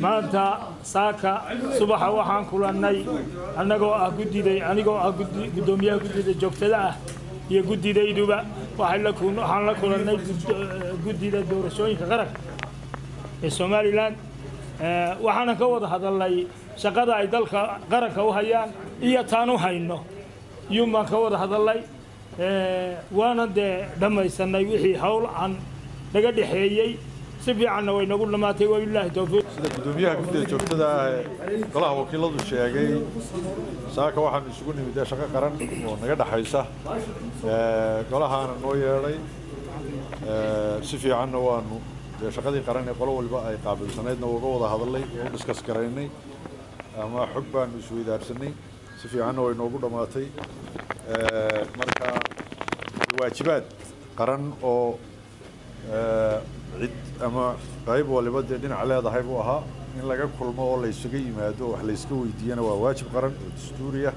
maanta saaka subaxa waxaan kulannay anagoo ah gudiday anigoo ah gudoomiyaha gudida joogtada ah iyo gudidayduba waxaan la kulannay gudida doorashooyinka qaranka ee Somaliland waxaan ka wada hadalnay shaqada ay dalka qaranka u hayaan iyo taanu hayno yuma ka wada hadalnay waana dhamaysanay wixii hawl aan laga dhaxeeyay سبي عنا وينقول لما تي والله توفيق. الدنيا كده شفت ده طلع وكيل هذا الشيء جاي ساك واحد يسكون في دشة كران ونقدر حيسه قال هان نوير لي سفي عنا وانو دشة كذي كران يقولوا الباقي قابل سنيدنا وجوده هذا اللي بس كسكريني ما حبا نسوي درسني سفي عنا وينقول لما تي مركا واجبات كران أو أما قريب ولا بدي دين على ضحيب وها إن لقى كل ما والله يسقي ما هدو حلي يسقي دينا وواجب قرن دستورية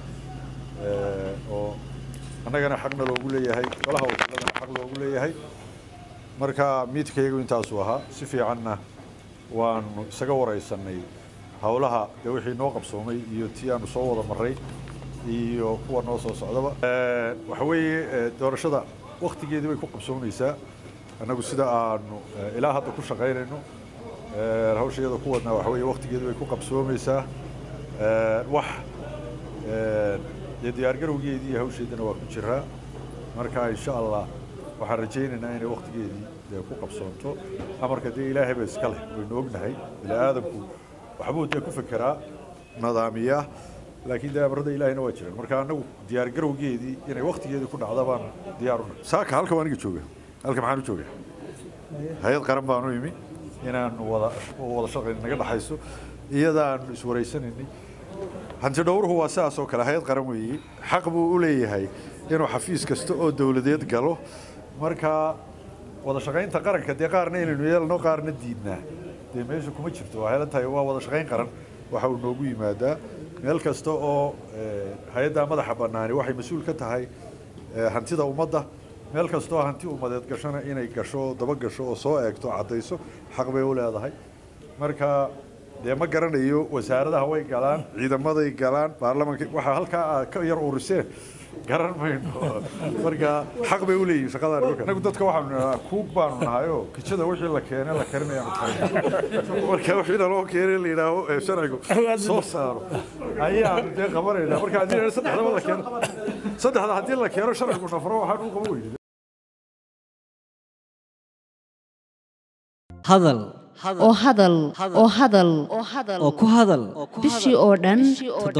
أنا كنا حقنا لو أقول يا هاي ولا هو أنا حق لو أقول يا هاي مركا ميت كيجو ينتاسوها سفي عنا وان سجوا رئيسني هؤلاء يروح يناقب صومي يوتيان صورة مرة يقوى نصوص عذبة وحوي درشة وقت جديد يقوى صومي سا أنا قلت سيدا أنه إلا هذا كل شيء غير إنه الهوش يده قوتنا وحوي وقت جدوا يكون قبسوا ميسا وح يدي أرجع وجيدي هوش يدنا وقت شرها مركا إن شاء الله وحرجين إن أنا وقت جدي يكون قبسوا تو أمرك دي إلهي بس كله بنوجنا هاي إلى هذا كله وحبوت يكون فكرة نظامية لكن ده برضه إلهي نواجهنا مركا أنا دي أرجع وجيدي يعني وقت جدي يكون عذابان ديارنا ساك هالك وأنا جتشوجه هل كم حالو توجه؟ هاي القرن بانو يمي هنا وضع شغل نقد حيسو إذا سوري سنني هنتدور هو أساس وكله هاي القرن ويجي حقبوا أولي هاي إنه حفيز كستو دولديت قالوا مركا وضع شغلين تقرن كدي قارنين إنه يلا نقارن الديننا دميجو كم شفتوا هلا تايوا وضع شغلين قرن وحاول نوجي ماذا الكستو هاي دا ماذا حبناني واحد مسؤول كتاعي هنتدا ومضى meel kasto hanti u madad gashana inay gasho daba gasho oo soo eegto cadayso xaq bay u leedahay marka deema garanayo wasaaradaha way galaan ciidamada ay galaan baarlamaanka waxa halka ka yar uruseen garan bayno marka xaq bay u leeyahay shaqada anagu dadka waxaan ku baan nahayo kijada wixii la keenay la karnayaan marka wixii loo keenay liidaho sharcigu soo saaro ayaa de qabarayna marka hadii saddexda hadii la keeno sharcigu nafro waxaan u qabow هذل أو هذل أو هذل أو كهذل بشي أوردن $7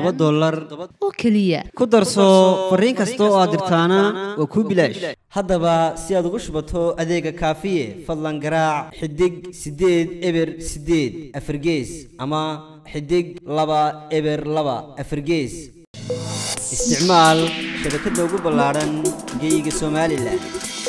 أو كلية كدرسو فرين كستو قادرتانا وكوبلاش هذا با سياد غشبته أديك كافية فضلا قراع حدق 6.6 أفرجيز أما حدق 2.2 أفرجيز استعمال شبكة لوجو بلارن جيجي سوماليلاند.